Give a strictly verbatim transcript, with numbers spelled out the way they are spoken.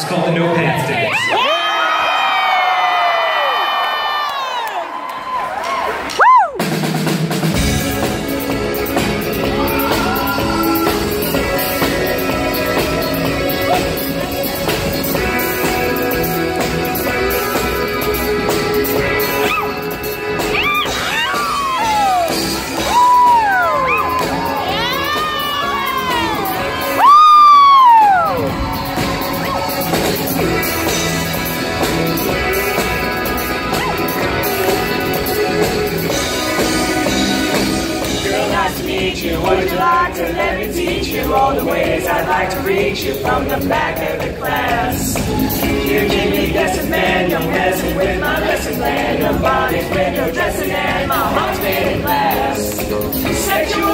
It's called the No Pants Dance. What would you like to let me teach you? All the ways I'd like to reach you from the back of the class. You give me guessing, man, you're messing with my lesson plan. Your body's when you're dressing and my heart's made of glass. Sexual